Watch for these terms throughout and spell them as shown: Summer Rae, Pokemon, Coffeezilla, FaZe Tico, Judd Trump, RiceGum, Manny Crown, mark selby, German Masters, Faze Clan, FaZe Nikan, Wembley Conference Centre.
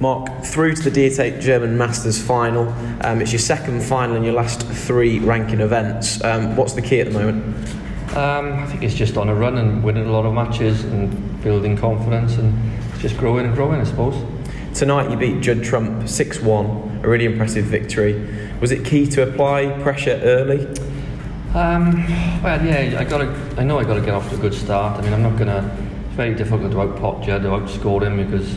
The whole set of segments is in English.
Mark, through to the D8 German Masters final. It's your second final in your last three ranking events. What's the key at the moment? I think it's just on a run and winning a lot of matches and building confidence and just growing and growing, I suppose. Tonight you beat Judd Trump 6-1, a really impressive victory. Was it key to apply pressure early? Well, yeah, I know I got to get off to a good start. I mean, it's very difficult to outpot Judd or outscore him because,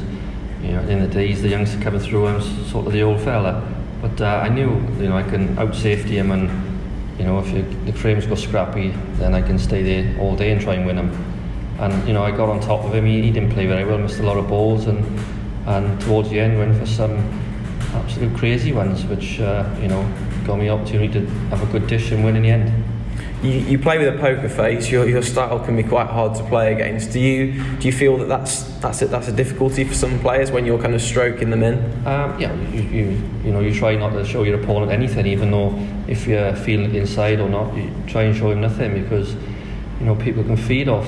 you know, at the end of the day, he's the youngster coming through. I'm sort of the old fella, but I knew, you know, I can out safety him, and, you know, if the frames go scrappy, then I can stay there all day and try and win him. And, you know, I got on top of him. He didn't play very well, missed a lot of balls, and towards the end went for some absolute crazy ones, which you know, got me the opportunity to have a good dish and win in the end. You play with a poker face. Your style can be quite hard to play against. Do you feel that that's a difficulty for some players when you're kind of stroking them in? Yeah, you know, you try not to show your opponent anything, even though if you're feeling it inside or not, you try and show him nothing, because, you know, people can feed off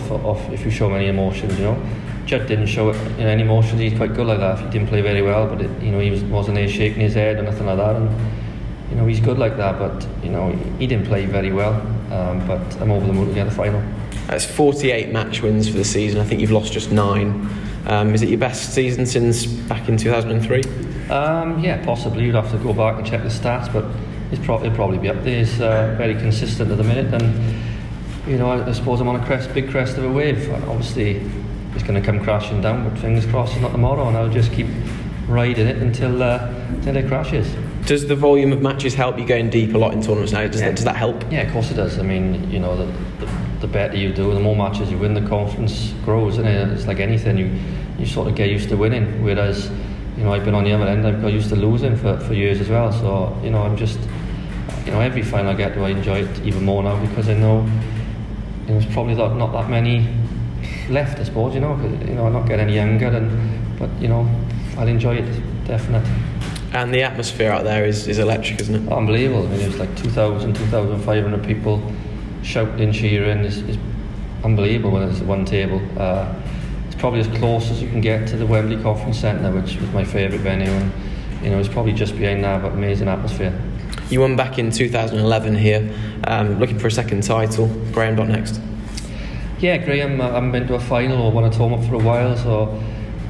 if you show them any emotions. You know, Judd didn't show it, you know, any emotions. He's quite good like that. He didn't play very well, but you know, wasn't there shaking his head or nothing like that. And, you know, he's good like that, but, you know, he didn't play very well, but I'm over the moon to get the final. That's 48 match wins for the season. I think you've lost just 9. Is it your best season since back in 2003? Yeah, possibly. You'd have to go back and check the stats, but it'll probably be up there. It's very consistent at the minute, and, you know, I suppose I'm on a big crest of a wave. Obviously, it's going to come crashing down, but fingers crossed it's not tomorrow, and I'll just keep riding it until it crashes. Does the volume of matches help you going deep a lot in tournaments now? Does that help? Yeah, of course it does. I mean, you know, the better you do, the more matches you win, the confidence grows, isn't it? It's like anything, you sort of get used to winning, whereas, you know, I've been on the other end, I've got used to losing for years as well. So, you know, I'm just, you know, every final I get to, I enjoy it even more now, because I know there's probably not that many left, I suppose, you know, because, you know, I'm not getting any younger, but, you know, I'll enjoy it, definitely. And the atmosphere out there is electric, isn't it? Unbelievable. I mean, it was like 2,000, 2,500 people shouting, cheering. It's unbelievable when it's at one table. It's probably as close as you can get to the Wembley Conference Centre, which was my favourite venue. And, you know, it's probably just behind that, but amazing atmosphere. You won back in 2011 here, looking for a second title. Graham, what next? Yeah, Graham, I haven't been to a final or won a tournament for a while, so,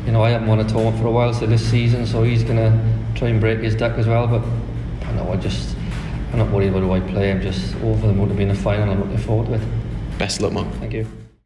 you know, I haven't won a tournament for a while, so this season, so he's going to try and break his duck as well, but I know, I'm not worried about who I play. I'm just over the moon to be in the final. I'm looking forward to it. Best of luck, Mark. Thank you.